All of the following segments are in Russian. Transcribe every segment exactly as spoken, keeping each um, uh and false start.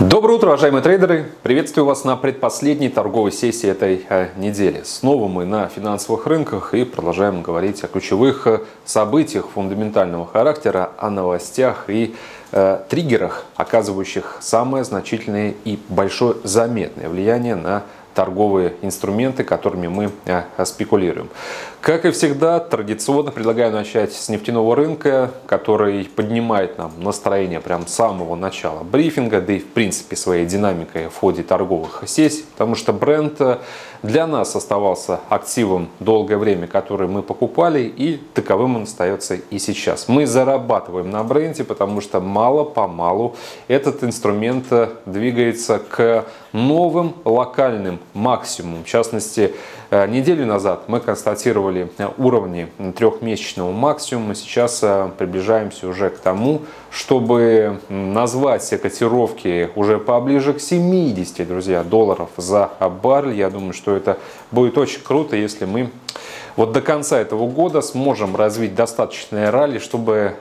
Доброе утро, уважаемые трейдеры! Приветствую вас на предпоследней торговой сессии этой недели. Снова мы на финансовых рынках и продолжаем говорить о ключевых событиях фундаментального характера, о новостях и э, триггерах, оказывающих самое значительное и большое заметное влияние на торговые инструменты, которыми мы спекулируем. Как и всегда, традиционно предлагаю начать с нефтяного рынка, который поднимает нам настроение прямо с самого начала брифинга, да и в принципе своей динамикой в ходе торговых сессий, потому что Brent для нас оставался активом долгое время, который мы покупали, и таковым он остается и сейчас. Мы зарабатываем на Brent, потому что мало-помалу этот инструмент двигается к новым локальным максимумам. В частности, неделю назад мы констатировали уровни трехмесячного максимума. Сейчас приближаемся уже к тому, чтобы назвать все котировки уже поближе к семидесяти, друзья, долларов за баррель. Я думаю, что это будет очень круто, если мы вот до конца этого года сможем развить достаточное ралли, чтобы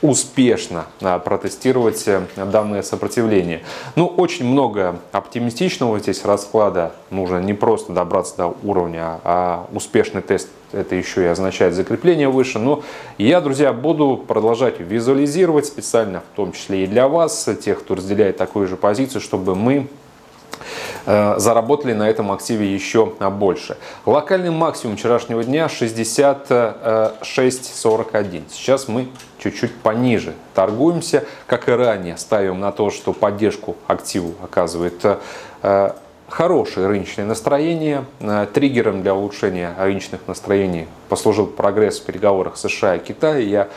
успешно протестировать данное сопротивление. Ну, очень много оптимистичного здесь расклада. Нужно не просто добраться до уровня, а успешный тест. Это еще и означает закрепление выше. Но я, друзья, буду продолжать визуализировать специально, в том числе и для вас, тех, кто разделяет такую же позицию, чтобы мы заработали на этом активе еще больше. Локальный максимум вчерашнего дня шестьдесят шесть сорок один. Сейчас мы чуть-чуть пониже торгуемся. Как и ранее, ставим на то, что поддержку активу оказывает хорошее рыночное настроение. Триггером для улучшения рыночных настроений послужил прогресс в переговорах США и Китая. Я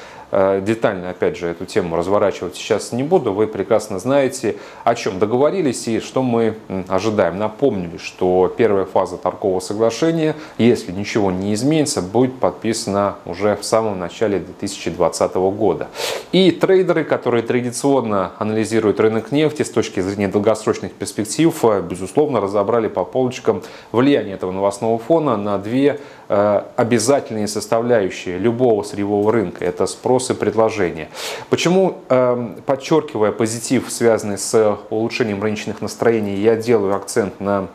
детально, опять же, эту тему разворачивать сейчас не буду. Вы прекрасно знаете, о чем договорились и что мы ожидаем. Напомнили, что первая фаза торгового соглашения, если ничего не изменится, будет подписана уже в самом начале две тысячи двадцатого года. И трейдеры, которые традиционно анализируют рынок нефти с точки зрения долгосрочных перспектив, безусловно, разобрали по полочкам влияние этого новостного фона на две обязательные составляющие любого сырьевого рынка. Это спрос и предложение. Почему, подчеркивая позитив, связанный с улучшением рыночных настроений, я делаю акцент на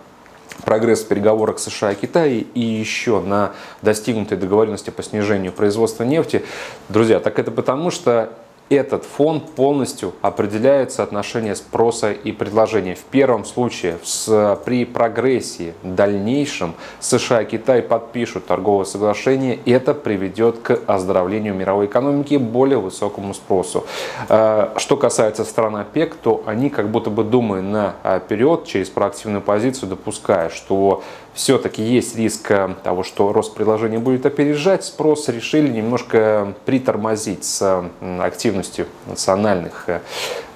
прогресс в переговорах США и Китая и еще на достигнутые договоренности по снижению производства нефти? Друзья, так это потому, что этот фон полностью определяет соотношение спроса и предложения. В первом случае с, при прогрессии в дальнейшем США и Китай подпишут торговое соглашение. Это приведет к оздоровлению мировой экономики и более высокому спросу. Что касается стран ОПЕК, то они, как будто бы думая наперед, через проактивную позицию, допуская, что все-таки есть риск того, что рост предложения будет опережать спрос, решили немножко притормозить с активностью национальных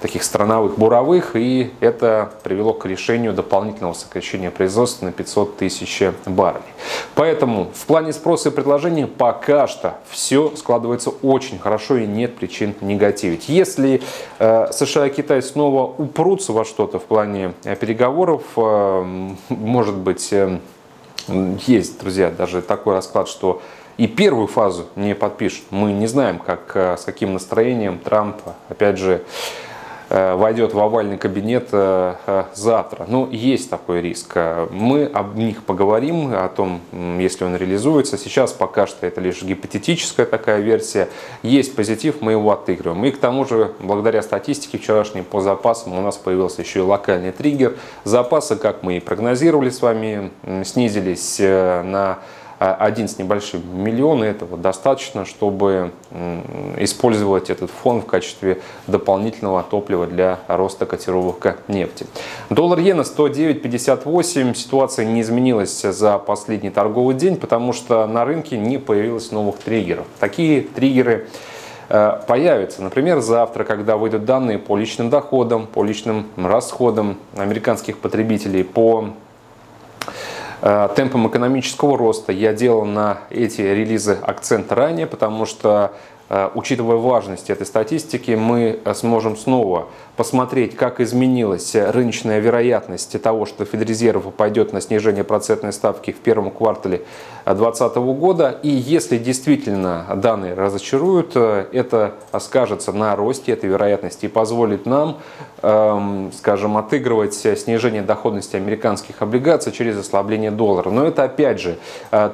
таких страновых буровых, и это привело к решению дополнительного сокращения производства на пятьсот тысяч баррелей. Поэтому в плане спроса и предложения пока что все складывается очень хорошо и нет причин негативить. Если э, США и Китай снова упрутся во что-то в плане э, переговоров, э, может быть, э, есть, друзья, даже такой расклад, что и первую фазу не подпишут. Мы не знаем, как, э, с каким настроением Трамп, опять же, войдет в овальный кабинет завтра. Но есть такой риск. Мы об них поговорим, о том, если он реализуется. Сейчас пока что это лишь гипотетическая такая версия. Есть позитив, мы его отыгрываем. И к тому же, благодаря статистике вчерашней по запасам, у нас появился еще и локальный триггер. Запасы, как мы и прогнозировали с вами, снизились на один с небольшим миллион, и этого достаточно, чтобы использовать этот фон в качестве дополнительного топлива для роста котировок нефти. Доллар-иена сто девять пятьдесят восемь. Ситуация не изменилась за последний торговый день, потому что на рынке не появилось новых триггеров. Такие триггеры появятся, например, завтра, когда выйдут данные по личным доходам, по личным расходам американских потребителей, по темпом экономического роста. Я делал на эти релизы акцент ранее, потому что учитывая важность этой статистики, мы сможем снова посмотреть, как изменилась рыночная вероятность того, что Федрезерв пойдет на снижение процентной ставки в первом квартале две тысячи двадцатого года. И если действительно данные разочаруют, это скажется на росте этой вероятности и позволит нам, эм, скажем, отыгрывать снижение доходности американских облигаций через ослабление доллара. Но это, опять же,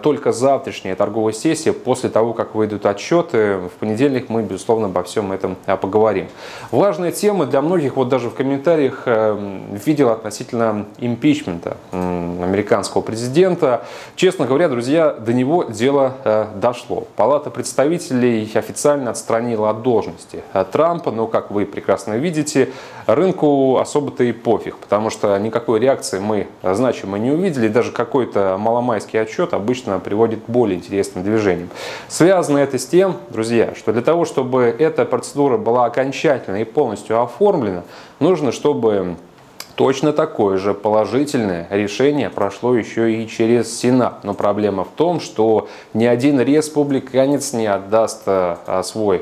только завтрашняя торговая сессия, после того, как выйдут отчеты. В понедельник мы, безусловно, обо всем этом поговорим. Важная тема для многих, вот даже в комментариях видел относительно импичмента американского президента. Честно говоря, друзья, до него дело дошло. Палата представителей официально отстранила от должности Трампа, но, как вы прекрасно видите, рынку особо-то и пофиг, потому что никакой реакции мы значимой не увидели, даже какой-то маломайский отчет обычно приводит к более интересным движениям. Связано это с тем, друзья, что для того, чтобы эта процедура была окончательно и полностью оформлена, нужно, чтобы точно такое же положительное решение прошло еще и через Сенат. Но проблема в том, что ни один республиканец не отдаст свой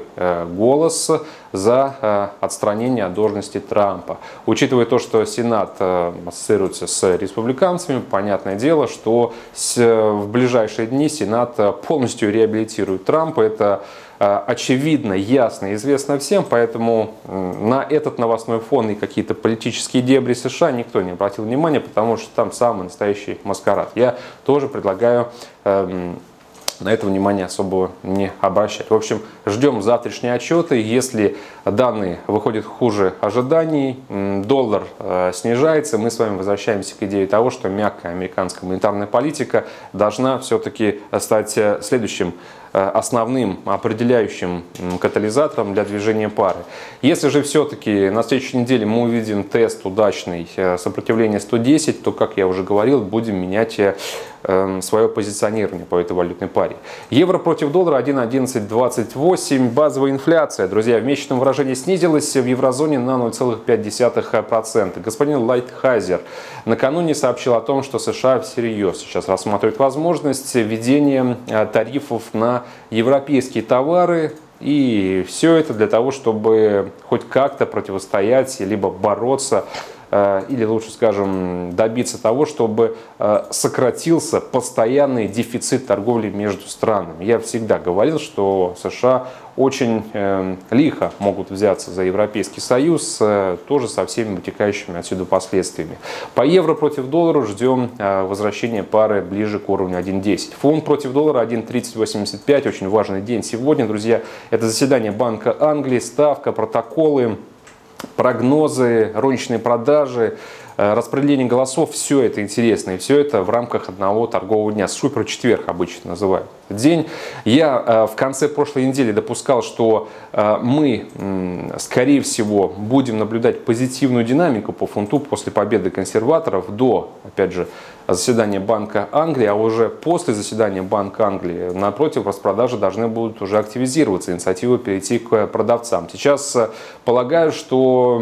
голос за отстранение от должности Трампа. Учитывая то, что Сенат ассоциируется с республиканцами, понятное дело, что в ближайшие дни Сенат полностью реабилитирует Трампа. Это очевидно, ясно, известно всем, поэтому на этот новостной фон и какие-то политические дебри США никто не обратил внимания, потому что там самый настоящий маскарад. Я тоже предлагаю эм, на это внимание особо не обращать. В общем, ждем завтрашние отчеты. Если данные выходят хуже ожиданий, доллар э, снижается, мы с вами возвращаемся к идее того, что мягкая американская монетарная политика должна все-таки стать следующим основным определяющим катализатором для движения пары. Если же все-таки на следующей неделе мы увидим тест удачный сопротивления сто десять, то, как я уже говорил, будем менять свое позиционирование по этой валютной паре. Евро против доллара один одиннадцать двадцать восемь. Базовая инфляция, друзья, в месячном выражении снизилась в еврозоне на ноль целых пять десятых процента. Господин Лайтхайзер накануне сообщил о том, что США всерьез сейчас рассматривает возможность введения тарифов на европейские товары. И все это для того, чтобы хоть как-то противостоять, либо бороться, или лучше, скажем, добиться того, чтобы сократился постоянный дефицит торговли между странами. Я всегда говорил, что США очень лихо могут взяться за Европейский Союз, тоже со всеми вытекающими отсюда последствиями. По евро против доллара ждем возвращения пары ближе к уровню один десять. Фунт против доллара один тридцать восемьдесят пять. Очень важный день сегодня, друзья. Это заседание Банка Англии, ставка, протоколы, прогнозы, розничные продажи, распределение голосов, все это интересно. И все это в рамках одного торгового дня. Супер четверг обычно называют день. Я в конце прошлой недели допускал, что мы, скорее всего, будем наблюдать позитивную динамику по фунту после победы консерваторов до, опять же, заседания Банка Англии. А уже после заседания Банка Англии, напротив, распродажи должны будут уже активизироваться, инициативы перейти к продавцам. Сейчас полагаю, что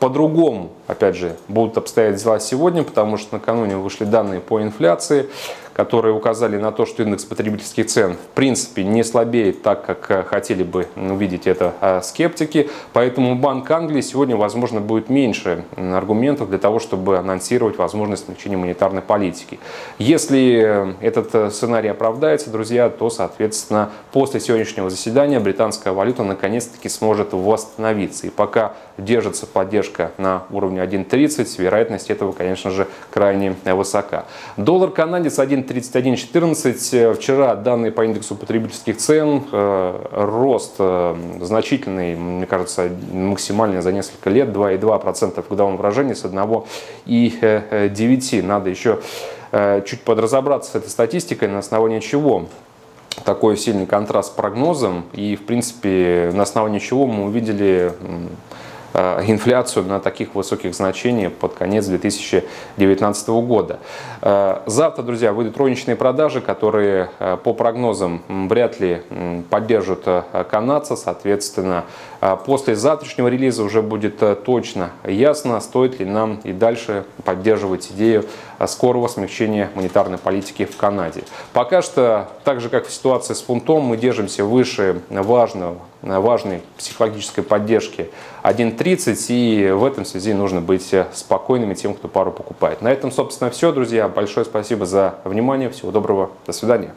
по-другому, опять же, будут обстоять дела сегодня, потому что накануне вышли данные по инфляции, которые указали на то, что индекс потребительских цен в принципе не слабеет так, как хотели бы увидеть это скептики. Поэтому Банк Англии сегодня, возможно, будет меньше аргументов для того, чтобы анонсировать возможность смягчения монетарной политики. Если этот сценарий оправдается, друзья, то, соответственно, после сегодняшнего заседания британская валюта наконец-таки сможет восстановиться. И пока держится поддержка на уровне один тридцать, вероятность этого, конечно же, крайне высока. Доллар-канадец один тридцать один четырнадцать. Вчера данные по индексу потребительских цен, рост значительный, мне кажется, максимальный за несколько лет, два и две десятых процента в годовом выражении с одного и девяти десятых процента. Надо еще чуть подразобраться с этой статистикой, на основании чего такой сильный контраст с прогнозом и, в принципе, на основании чего мы увидели инфляцию на таких высоких значениях под конец две тысячи девятнадцатого года. Завтра, друзья, выйдут розничные продажи, которые по прогнозам вряд ли поддержат канадца. Соответственно, после завтрашнего релиза уже будет точно ясно, стоит ли нам и дальше поддерживать идею скорого смягчения монетарной политики в Канаде. Пока что, так же как в ситуации с фунтом, мы держимся выше важного, важной психологической поддержки один тридцать, и в этом связи нужно быть спокойными тем, кто пару покупает. На этом, собственно, все, друзья. Большое спасибо за внимание. Всего доброго. До свидания.